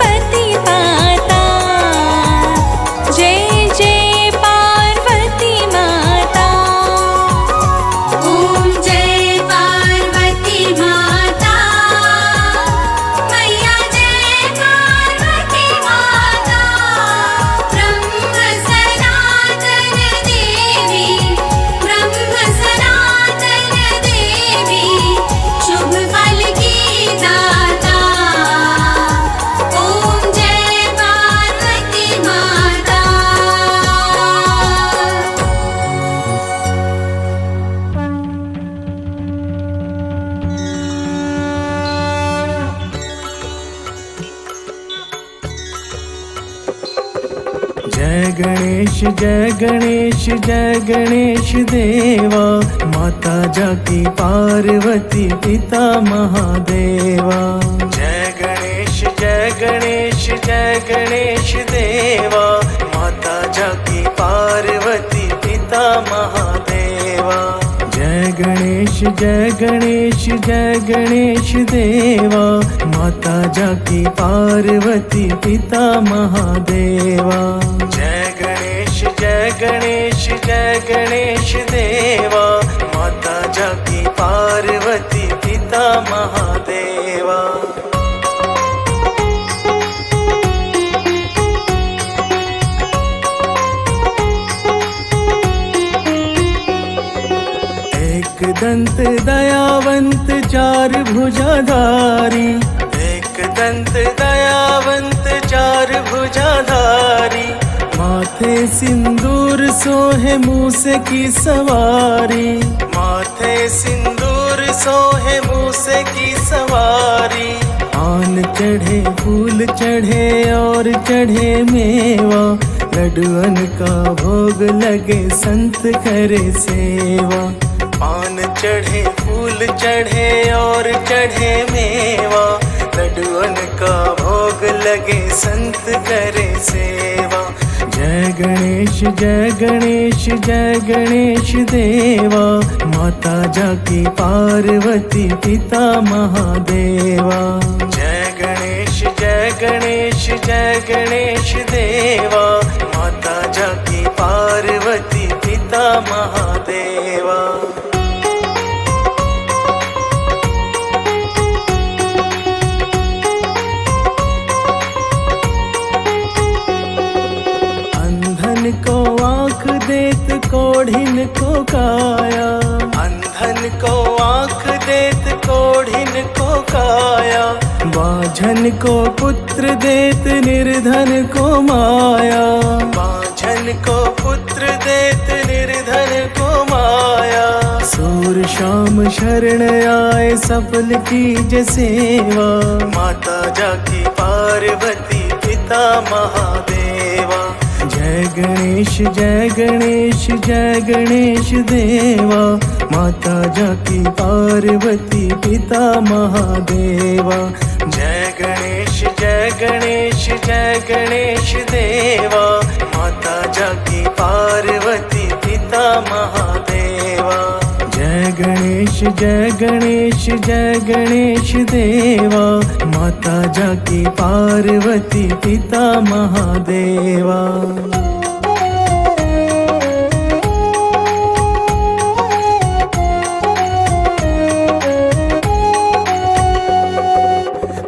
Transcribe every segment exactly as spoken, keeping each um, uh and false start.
पति पाता। जय जय पार्वती माता। ओम जय पार्वती माता। मैया जय पार्वती माता। ब्रह्म सनातन देवी, ब्रह्म सनातन देवी, शुभ फल की दाता। गणेश जय गणेश जय गणेश देवा, माता जाकी पार्वती पिता महादेवा। जय गणेश जय गणेश जय गणेश देवा, माता जाकी पार्वती पिता महादेवा। जय गणेश जय गणेश जय गणेश देवा, माता जाकी पार्वती पिता महादेवा। जय गणेश जय गणेश देवा, माता जाकी पार्वती पिता महादेवा। एक दंत दयावंत चार भुजाधारी, एक दंत दयावंत चार भुजाधारी, माथे सिंदूर सोहे मूस की सवारी। माथे सिंदूर सोहे मूस की सवारी, आन चढ़े फूल चढ़े और चढ़े मेवा, लड्डुअन का भोग लगे संत करे सेवा। आन चढ़े फूल चढ़े और चढ़े मेवा, लड्डुअन का भोग लगे संत करे सेवा। जय गणेश जय गणेश जय गणेश देवा, माता जाकी पार्वती पिता महादेवा। जय गणेश जय गणेश जय गणेश देवा, माता जाकी पार्वती पिता महादेवा। कोढ़िन को काया, अंधन को आँख देत कोढ़िन को काया, बाझन को पुत्र देत निर्धन को माया। बाझन को पुत्र देत निर्धन को माया, सूर शाम शरण आए सफल कीजे सेवा। माता जाकी पार्वती पिता महादेवा। जय गणेश जय गणेश जय गणेश देवा, माता जाकी पार्वती पिता महादेवा। जय गणेश जय गणेश जय गणेश देवा, माता जाकी पार्वती पिता महादेवा। जय गणेश जय गणेश जय गणेश देवा, माता जाकी पार्वती पिता महादेवा।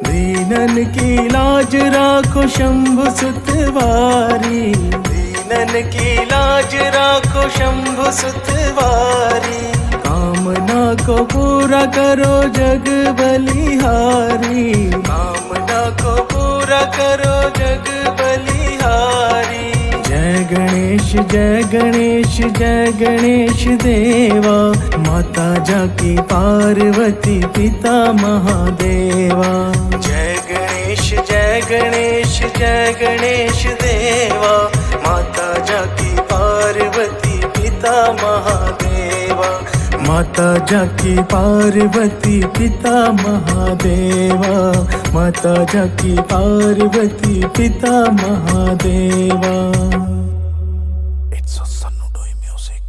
दीनन की लाज राखो शंभु सुतवारी, दीनन की लाज राखो शंभु सुतवारी, कामना को पूरा करो जग बलिहारी। कामना को पूरा करो जग बलिहारी। जय गणेश जय गणेश जय गणेश देवा, माता जाकी पार्वती पिता महादेवा। जय गणेश जय गणेश जय गणेश देवा, माता जाकी पार्वती पिता महादेवा। माता जाकी पार्वती पिता महादेवा, माता जाकी पार्वती पिता महादेवा। म्यूजिक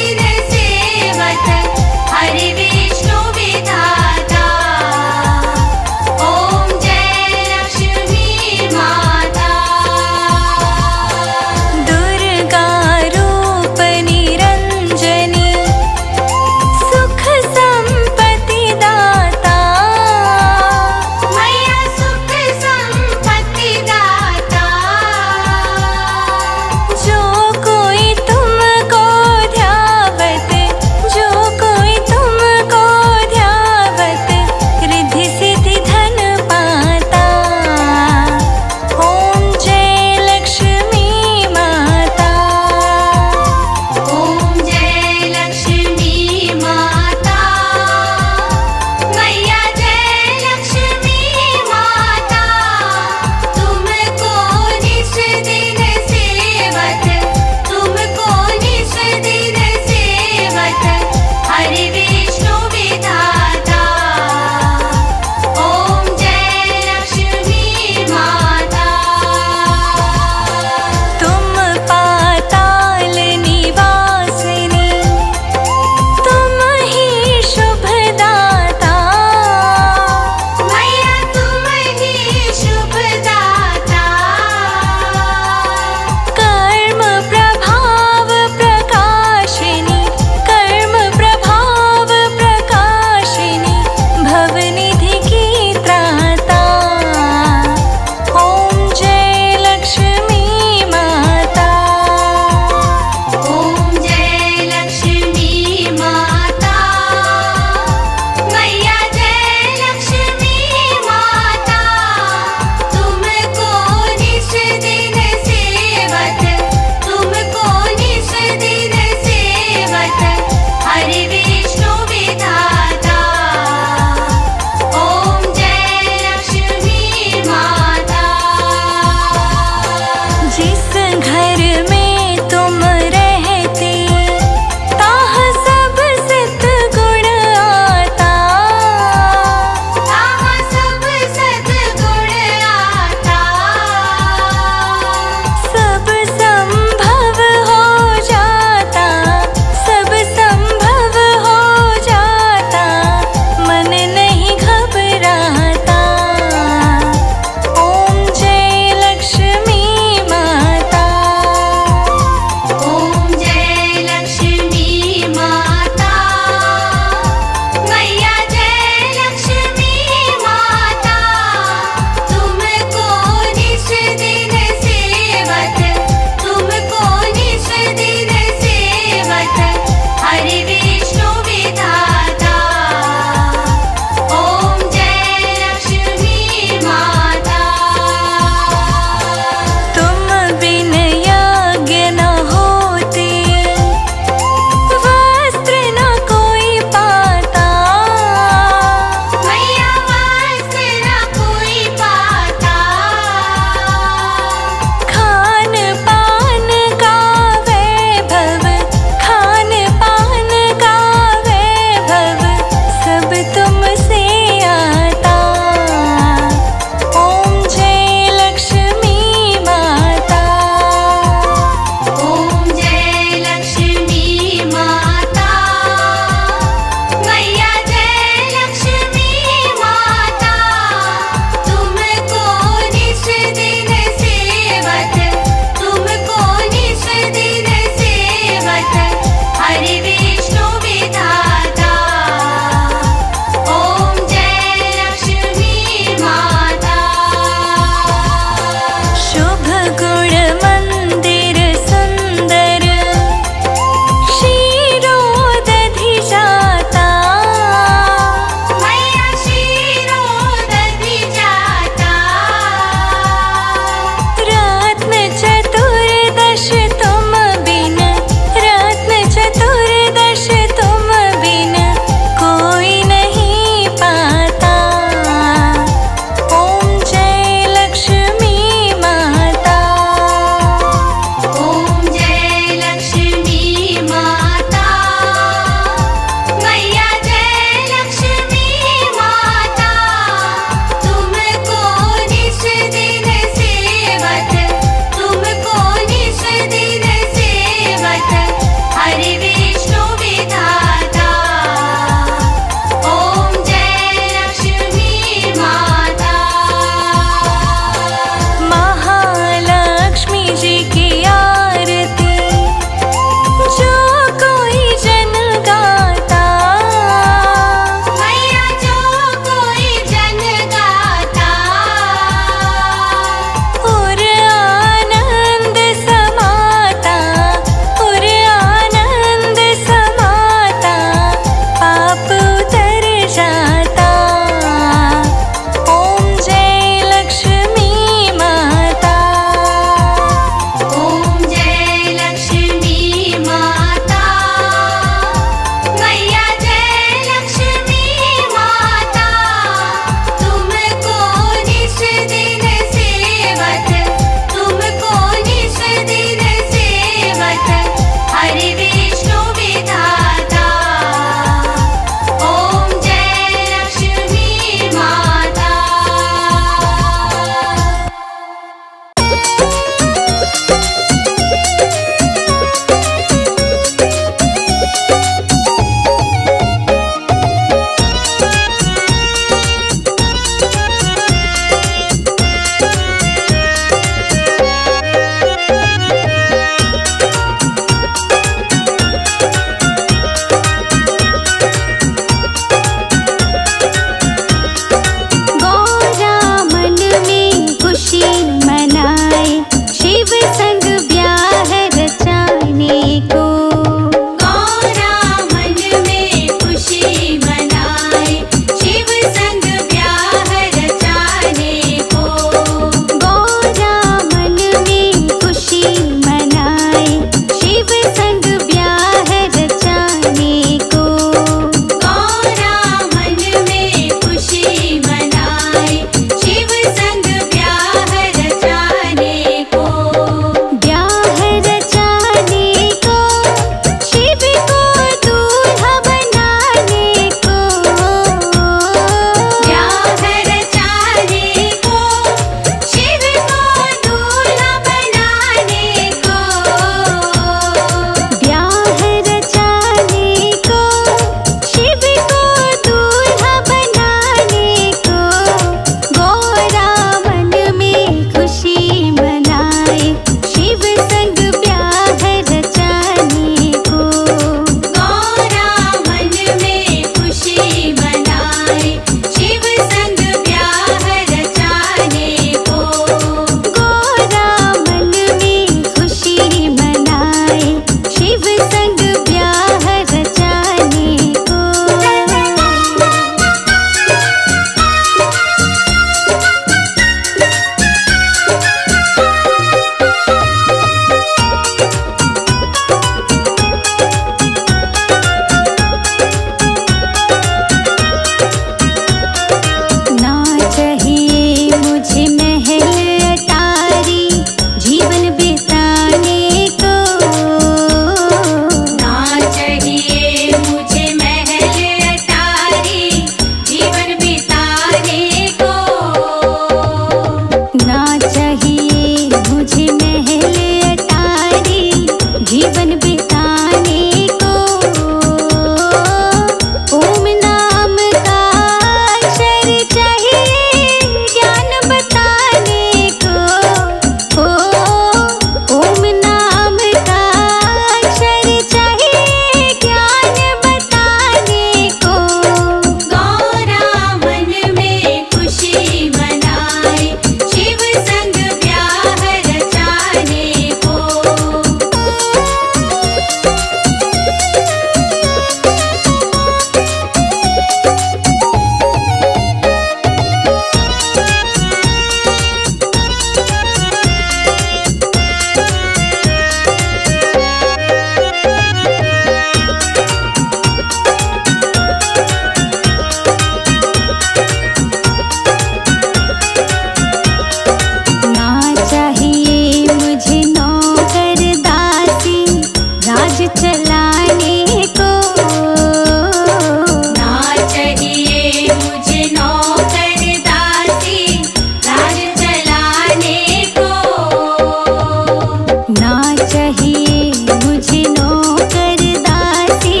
कहिए मुझे नौकर दासी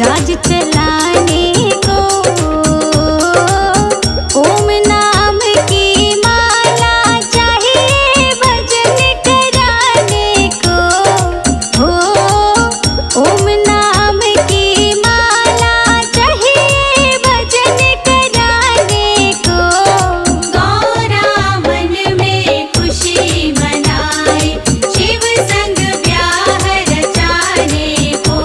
राज चलाने को। ओम नाम की माला चाहिए भजन कराने को। हो ओम नाम की माला चाहिए भजन कराने को। गौरा मन में खुशी मनाए शिव संग प्यार रचाने को।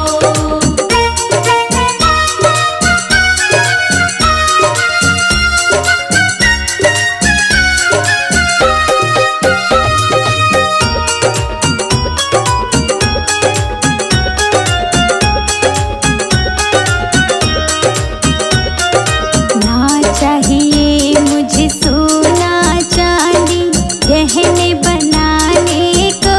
ना चाहिए मुझे सोना चांदी गहने बनाने को।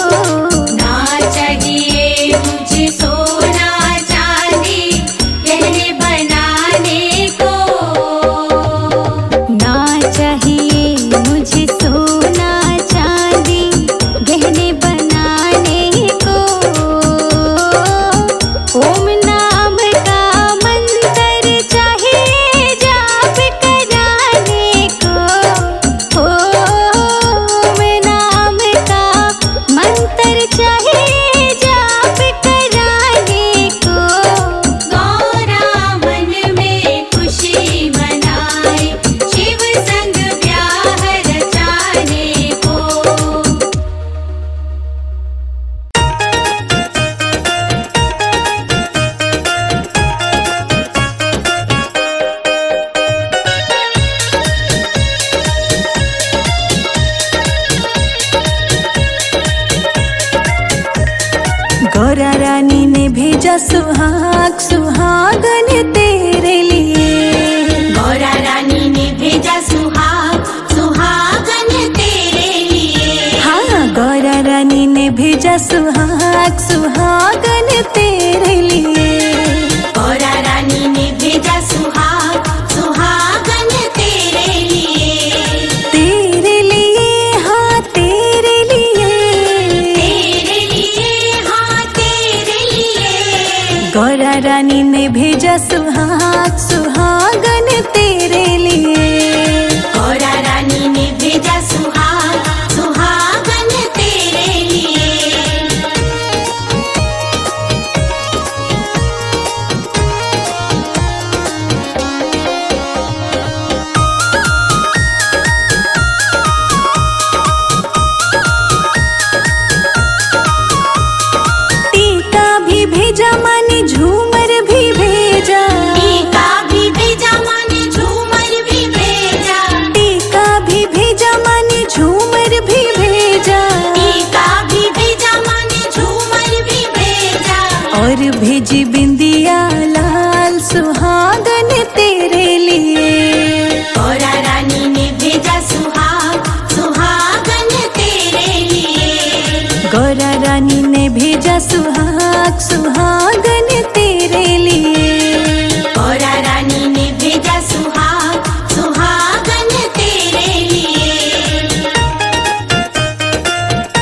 ना चाहिए मुझे सोना चांदी गहने बनाने को। ना चाहिए मुझे सोना चांदी गहने बनाने को। ओम नाम का मंत्र चाहिए जाप कराने को। हो ओम नाम का मंत्र चाहिए जाप कराने को। गौरा मन में खुशी मनाए शिव संग प्यार रचाने को। गौरा रानी ने भेजा सुहाग सुहागन तेरे लिए। गौरा रानी ने भेजा सुहाग सुहागन तेरे लिए। हाँ गौरा रानी ने भेजा सुहाग सुहागन तेरे लिए। गौरा रानी ने भेजा सुहाग सुहागन तेरे लिए। तेरे लिए हाँ तेरे लिए। तेरे लिए हाँ तेरे लिए। गौरा रानी ने भेजा सुहाग सुहागन तेरे लिए। गौरा रानी ने भेजा सुहाग सुहागन तेरे लिए। टीका भी भेजा माने झूमर भी भेजा। टीका भी भेजा माने झूमर भी भेजा। टीका भी भेजा माने झूमर भी भेजा। टीका भी भेजा माने झूमर भी भेजा। और भेजी बिंदिया लाल सुहागन तेरे लिए। गौरा रानी ने भेजा सुहाग सुहागन तेरे लिए। गौरा रानी ने भेजा सुहाग सुहागन तेरे लिए। गौरा रानी ने भेजा सुहाग सुहागन तेरे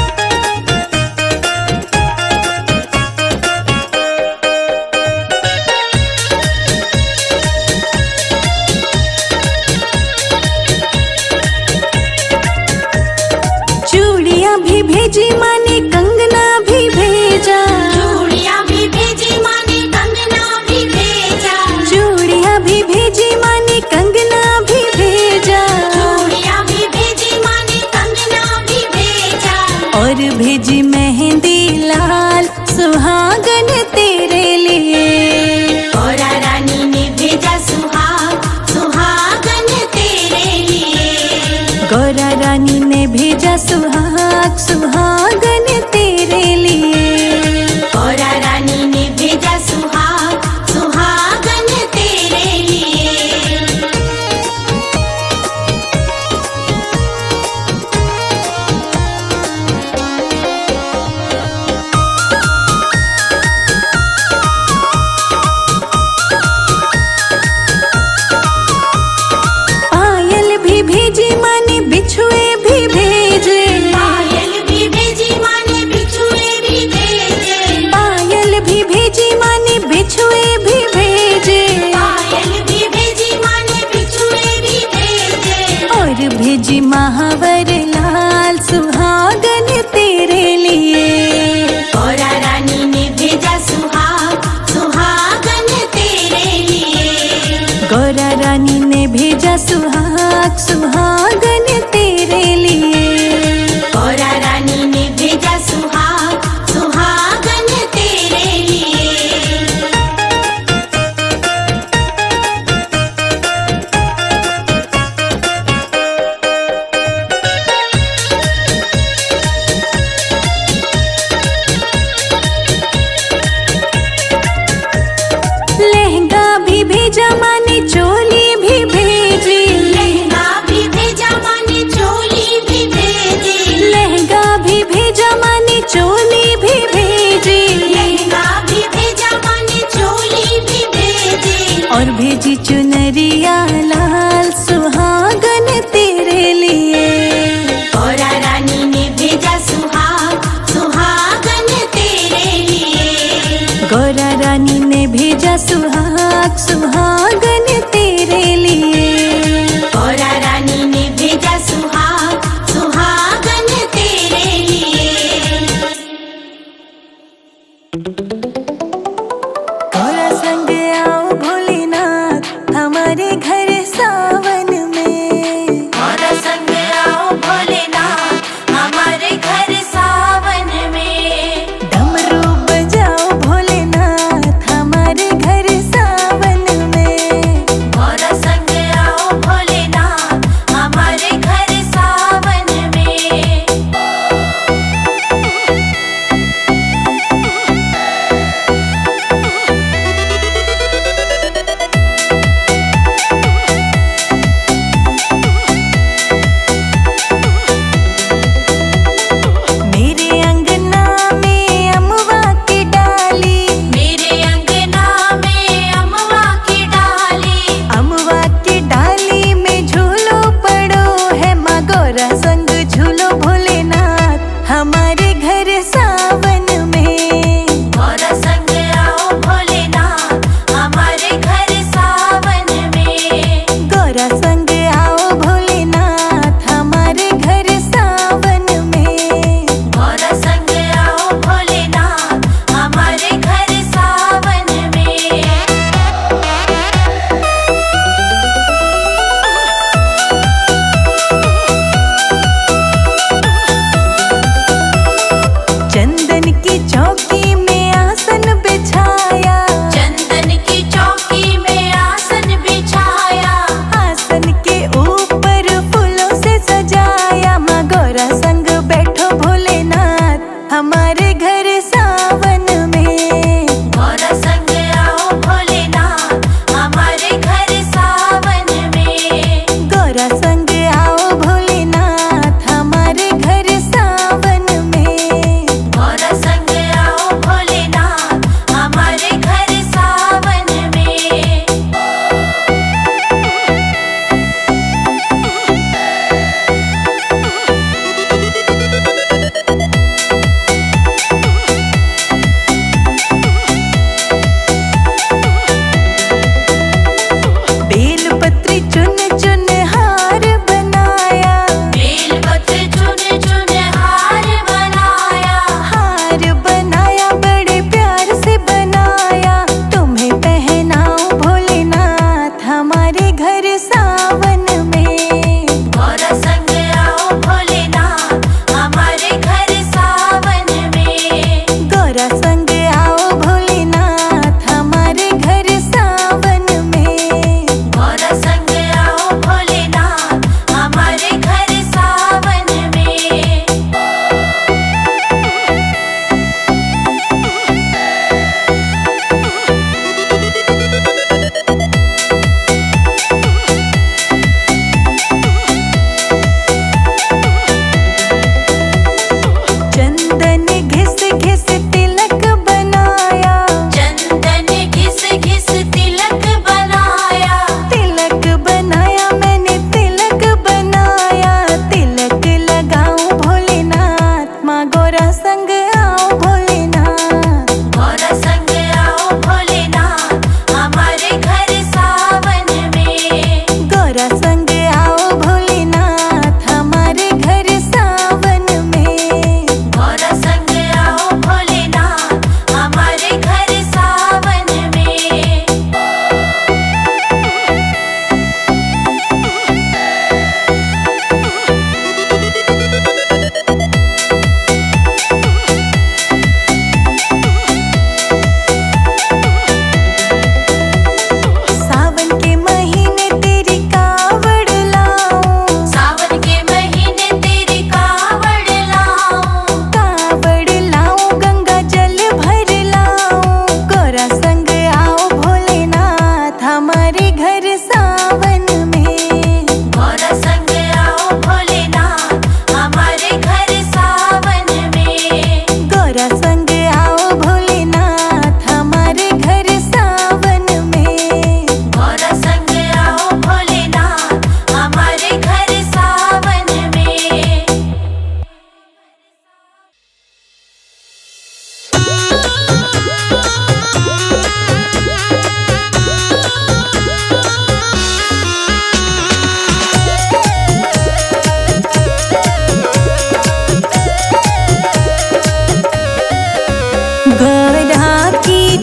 लिए। चूड़ियां भी भेजी माने कंगना भी भेजा। चूड़ियां भी भेजी माने कंगना भी भेजा। चूड़ियां भी भेजी माने कंगना भी भेजा। चूड़ियां भी भेजी माने कंगना भी भेजा। और भेजी मेहंदी लाल सुहागन तेरे लिए। गौरा रानी ने भेजा सुहाग सुहागन तेरे लिए। गौरा रानी ने भेजा सुहाग सुहागन तेरे लिए। गौरा रानी ने भेजा सुहाग सुहागन तेरे लिए। पायल भी भेजी माने बिछुए भी भेजे। पायल भी भेजी गौरा रानी ने भेजा सुहाग सुहागन तेरे लिए। गौरा रानी ने भेजा सुहाग सुहागन तेरे लिए। गौरा संग आओ भोलेनाथ हमारे घर सावन में। गौरा संग आओ भोलेनाथ हमारे घर सावन में। डमरू बजाओ भोलेनाथ हमारे घर सावन में। गौरा संग आओ भोलेनाथ हमारे घर सावन में। मेरे अंगना में अमवा की डाली। मेरे अंगना में अमवा की डाली। अमवा की डाली में झूलो पड़ो है माँ गौरा संग झूलो भोलेनाथ हमारे घर सावन में। गौरा संग आओ भोलेनाथ हमारे घर सावन में। गौरा संग आओ भोलेनाथ हमारे घर सावन में। गौरा संग आओ भोलेनाथ हमारे घर सावन में। चंदन की चौकी में आसन बिछाया। चंदन की चौकी में आसन बिछाया। आसन के ऊपर फूलों से सजाया माँ गौरा संग बैठो भोलेनाथ हमारे घर सावन में। गौरा संग आओ भोलेनाथ हमारे घर सावन में। गौरा संग आओ भोलेनाथ हमारे घर सावन में। गौरा संग आओ भोलेनाथ हमारे घर सावन में।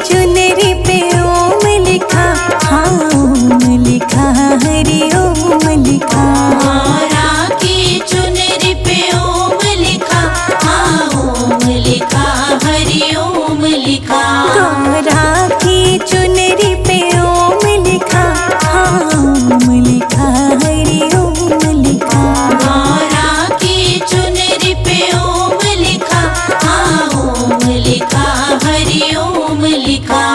चुनरी पे ओम लिखा, हाँ ओम लिखा, हरि ओम लिखा। माला की चुनरी पे ओम लिखा, हाँ ओम लिखा, हरि ओम लिखा। माला की चुनरी पे ओम लिखा, हाँ ओम लिखा, हरि ओम लिखा। माला की चुनरी पे ओम लिखा, हाँ ओम लिखा, हरि ओम लिखा।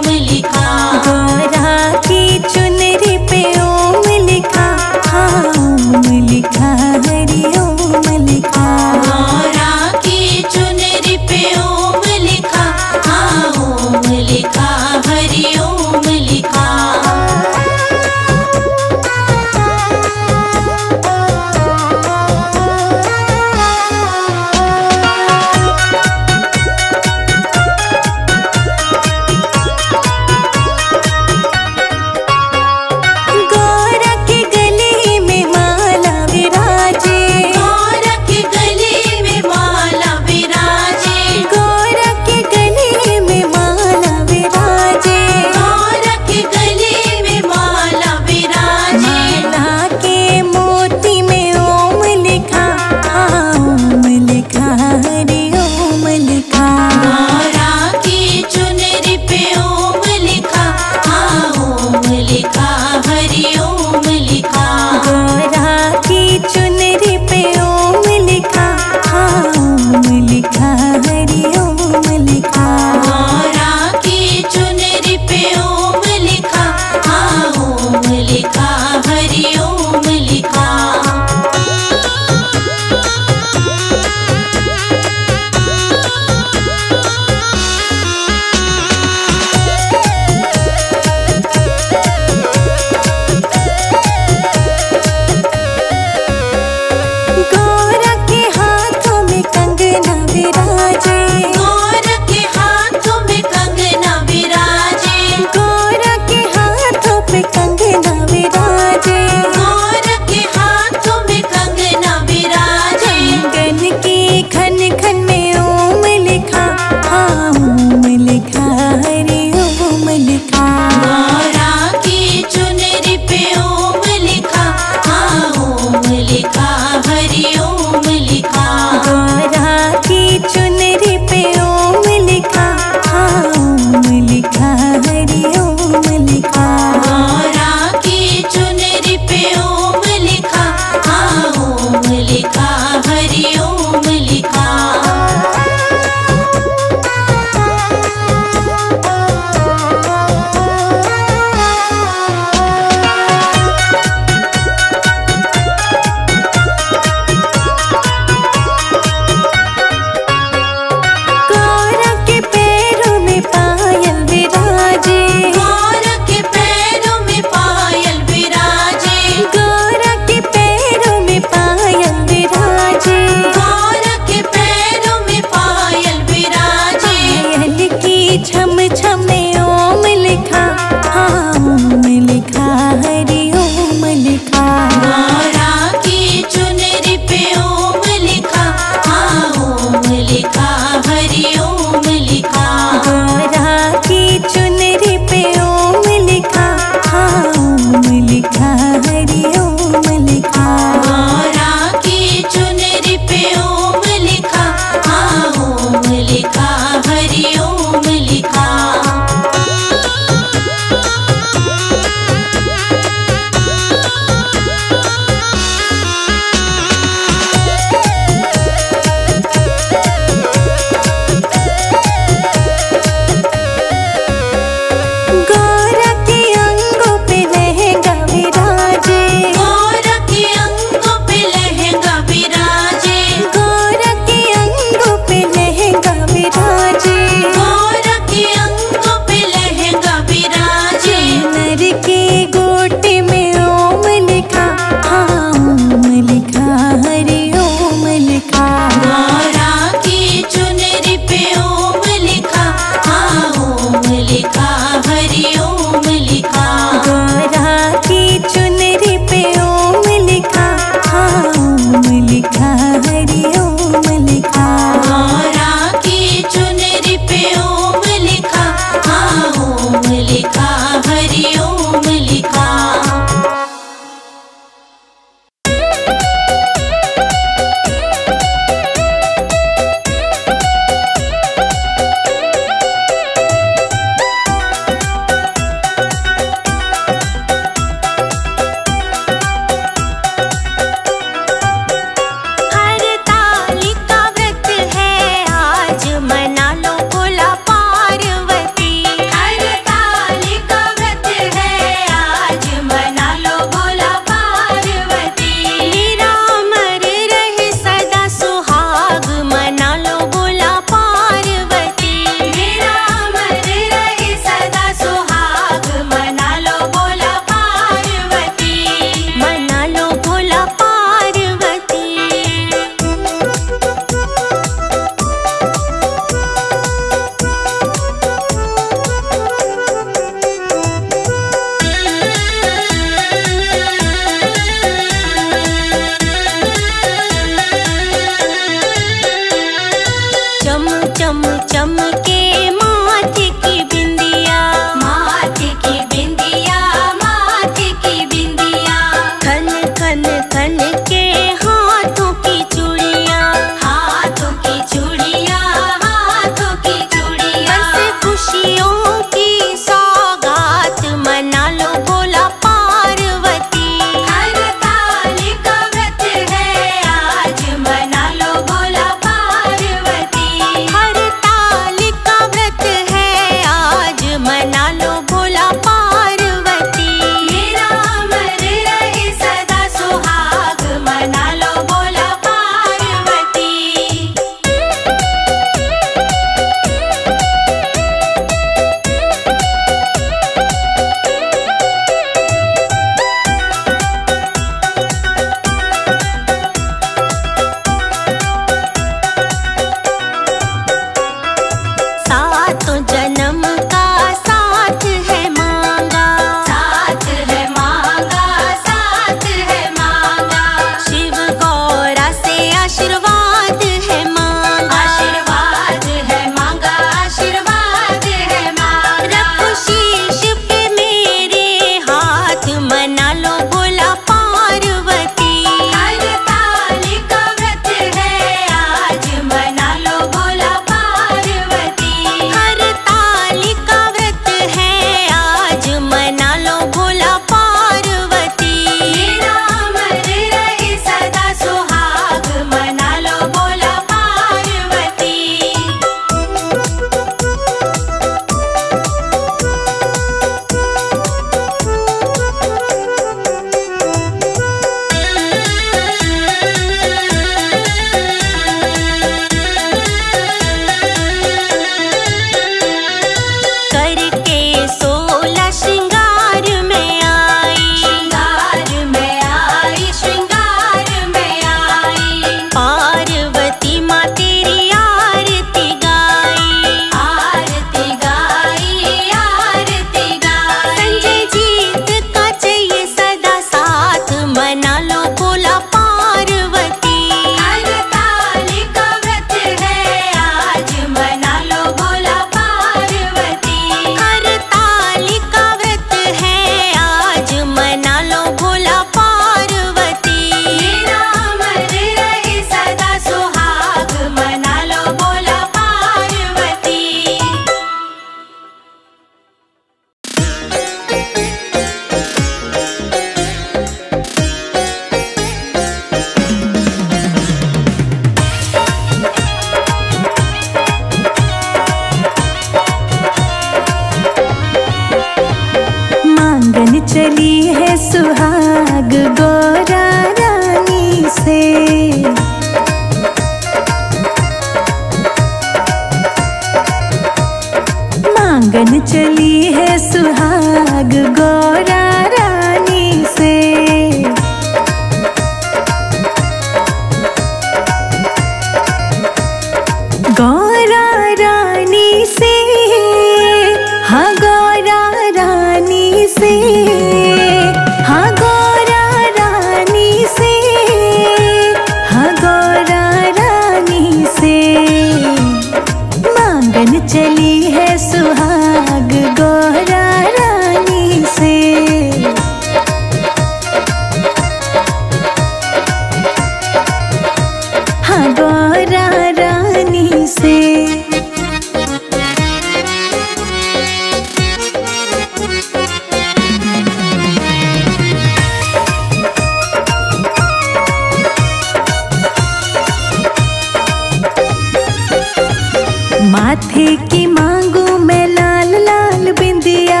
माथे की मांगू मैं लाल लाल बिंदिया,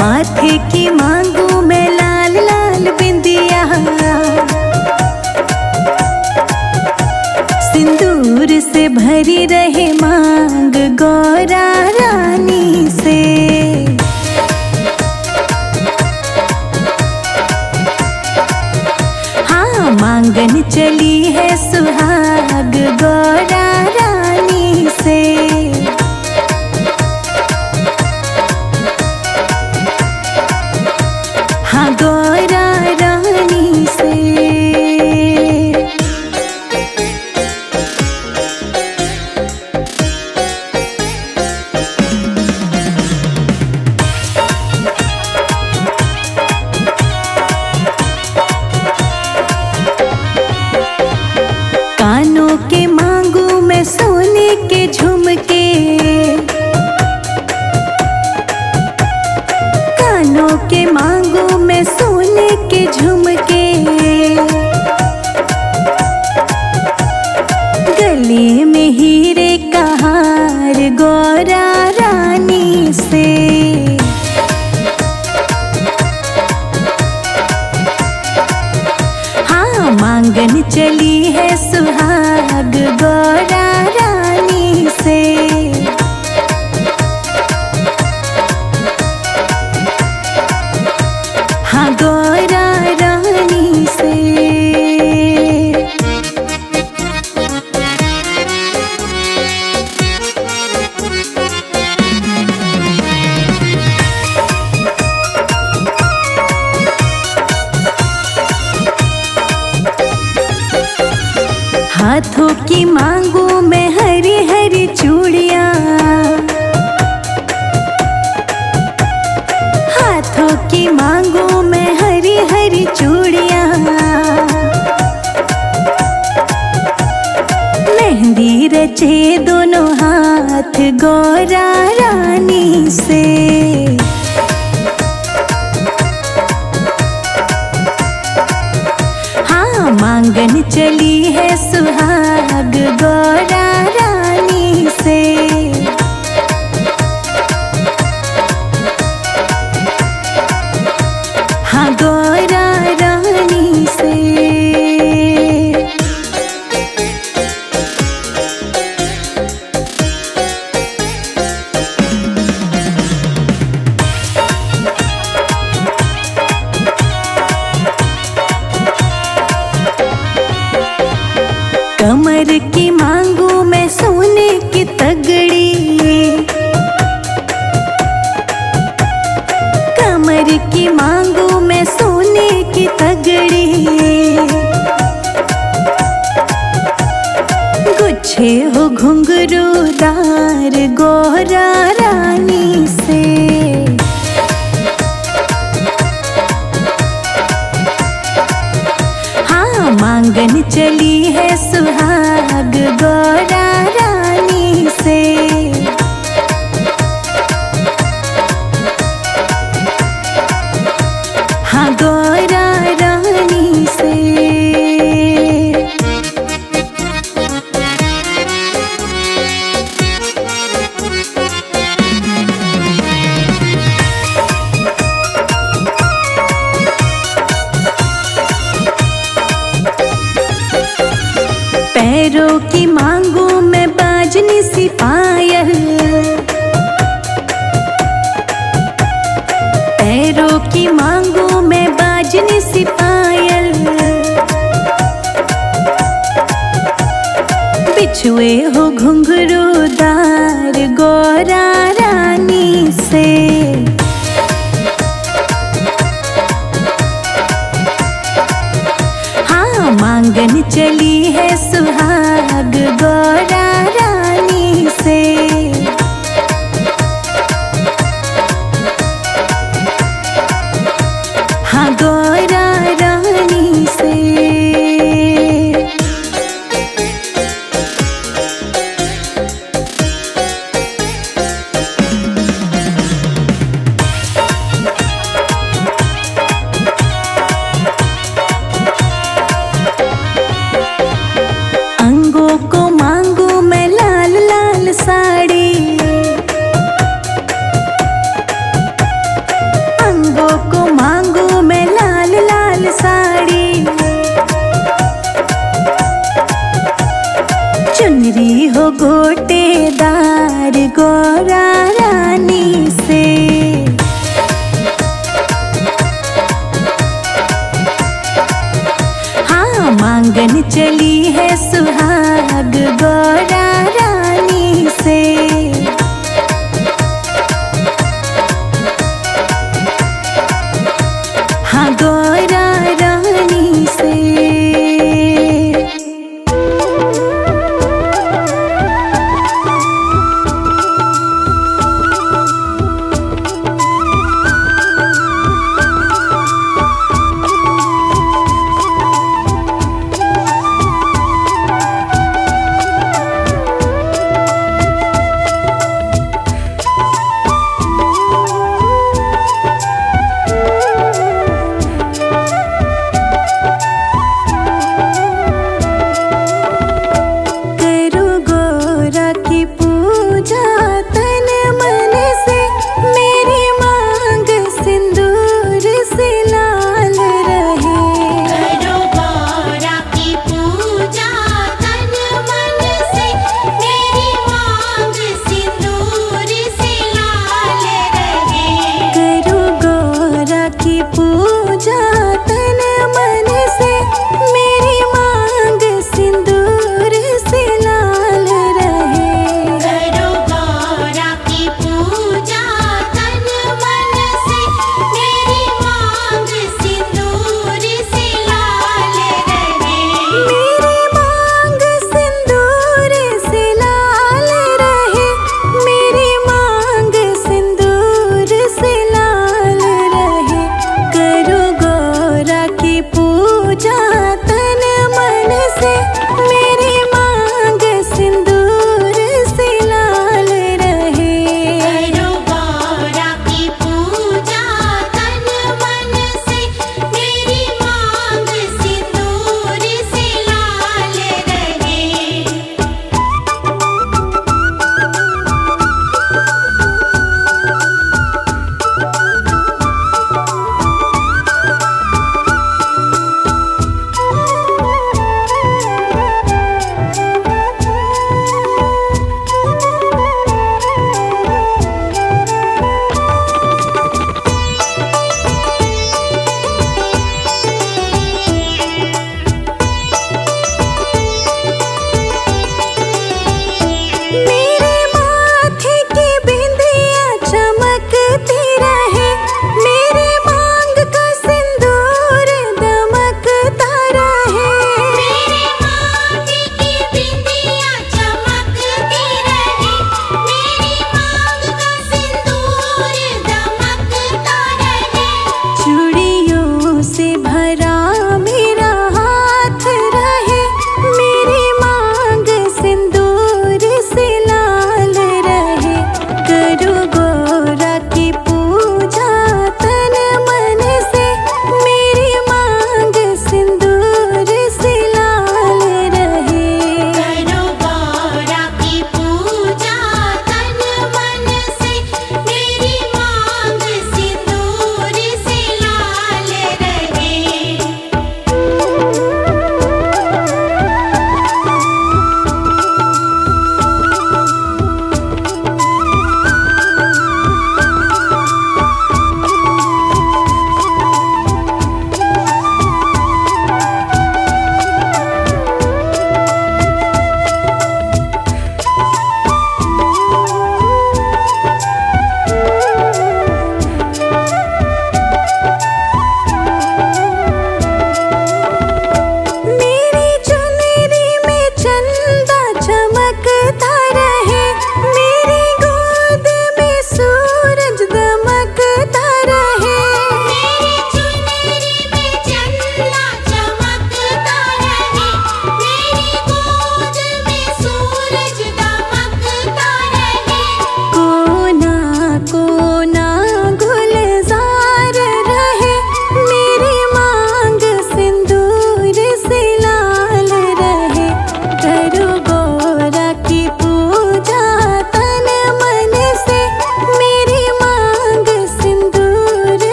माथे की मांगू मैं लाल लाल बिंदिया। सिंदूर से भरी रहे मांग गौरा रानी से, मांगन चली है सुहाग गौरा रानी से। हाँ गौरा रानी से। कानों के मांगू मैं सोने के झुमके, कानों के मांगू मैं सोने के झुमके। गले में हीरे का हार गौरा रानी से, हाँ मांगन चली है सुहाग गौरा रानी से। हाँ गौरा रानी से। हाथों की मांगू मैं हरी हरी चूड़ियां, हाथों की मांगू मैं हरी हरी चूड़ियां। मेहंदी रचे दोनों हाथ गौरा रानी से, मांगन चली है सुहाग गौरा रानी से। हाँ गौरा रानी से। कमर की मांगू मैं सोने की तगड़ी, कमर की मांगू मैं सोने की तगड़ी। गुच्छे हो घुंघरू दार गौरा रानी से, मांगन चली है सुहाग गौरा रानी से। हाँ गौरा रानी से। पैरों की मांगू मैं बाजनी सी पायल, पैरों की मांगू मैं बाजनी सी पायल। बिछुए हो घुंघरू दार गौरा रानी से, मांगन चली है सुहाग गौरा रानी से। हाँ गौरा रानी से। आंगन चली है सुहाग गोरा रानी से। हाँ गो